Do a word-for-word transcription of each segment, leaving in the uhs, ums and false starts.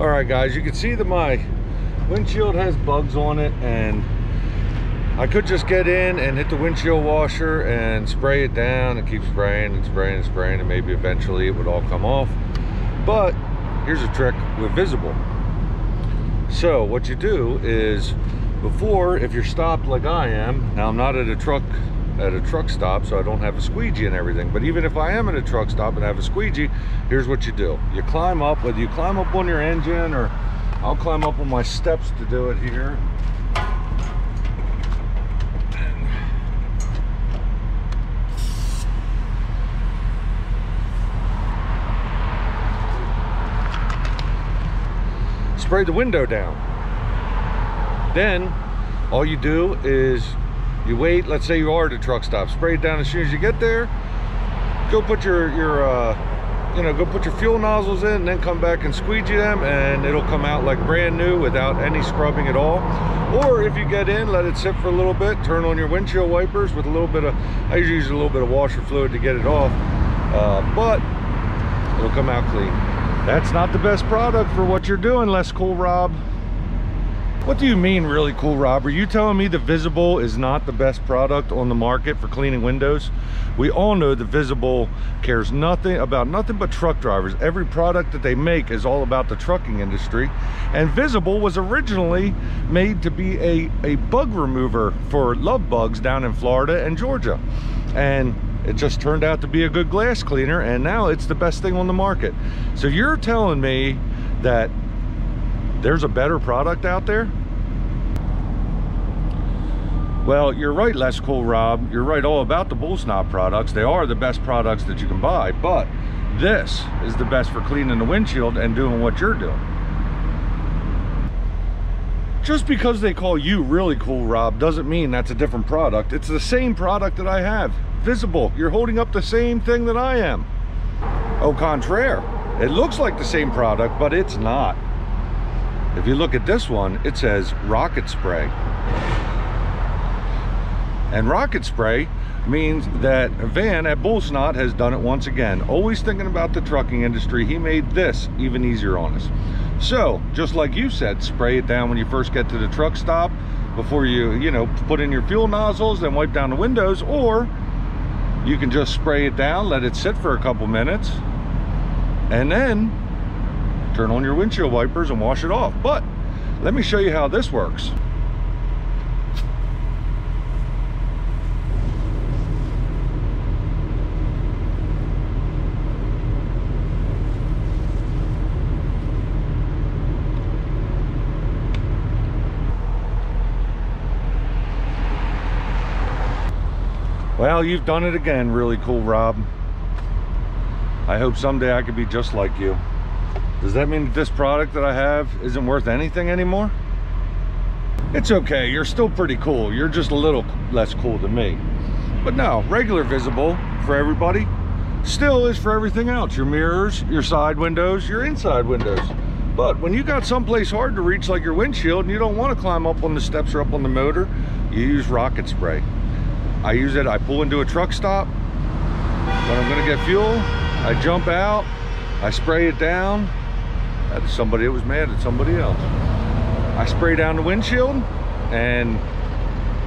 All right, guys, you can see that my windshield has bugs on it, and I could just get in and hit the windshield washer and spray it down and keep spraying and spraying and spraying, and maybe eventually it would all come off. But here's a trick with Visibull. So what you do is, before, if you're stopped like I am, now I'm not at a truck at a truck stop, so I don't have a squeegee and everything, but even if I am at a truck stop and I have a squeegee, here's what you do. You climb up, whether you climb up on your engine, or I'll climb up on my steps to do it here. And spray the window down. Then all you do is you wait. Let's say you are at a truck stop, spray it down as soon as you get there. Go put your, your uh, you know, go put your fuel nozzles in, and then come back and squeegee them, and it'll come out like brand new without any scrubbing at all. Or if you get in, let it sit for a little bit, turn on your windshield wipers with a little bit of, I usually use a little bit of washer fluid to get it off, uh, but it'll come out clean. That's not the best product for what you're doing, less cool Rob. What do you mean, really cool Rob? Are you telling me the Visibull is not the best product on the market for cleaning windows? We all know the Visibull cares nothing about nothing but truck drivers. Every product that they make is all about the trucking industry. And Visibull was originally made to be a, a bug remover for love bugs down in Florida and Georgia. And it just turned out to be a good glass cleaner, and now it's the best thing on the market. So you're telling me that there's a better product out there? Well, you're right, Less Cool Rob. You're right all about the Bullsnot products. They are the best products that you can buy, but this is the best for cleaning the windshield and doing what you're doing. Just because they call you Really Cool Rob doesn't mean that's a different product. It's the same product that I have. Visibull, you're holding up the same thing that I am. Au contraire, it looks like the same product, but it's not. If you look at this one, it says rocket spray. And rocket spray means that Van at Bullsnot has done it once again. Always thinking about the trucking industry, he made this even easier on us. So, just like you said, spray it down when you first get to the truck stop, before you, you know, put in your fuel nozzles, then wipe down the windows, or you can just spray it down, let it sit for a couple minutes, and then turn on your windshield wipers and wash it off. But let me show you how this works. Well, you've done it again, Really Cool Rob. I hope someday I could be just like you. Does that mean that this product that I have isn't worth anything anymore? It's okay, you're still pretty cool. You're just a little less cool than me. But no, regular Visibull for everybody still is for everything else. Your mirrors, your side windows, your inside windows. But when you got someplace hard to reach like your windshield and you don't want to climb up on the steps or up on the motor, you use rocket spray. I use it, I pull into a truck stop. When I'm gonna get fuel, I jump out, I spray it down. Somebody was mad at somebody else. I spray down the windshield and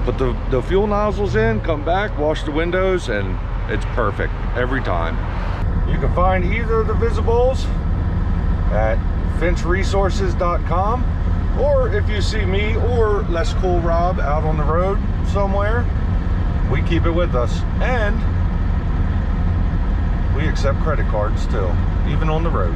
put the, the fuel nozzles in, come back, wash the windows, and it's perfect every time. You can find either of the Visibulls at Finch resources dot com, or if you see me or Less Cool Rob out on the road somewhere, we keep it with us. And we accept credit cards still, even on the road.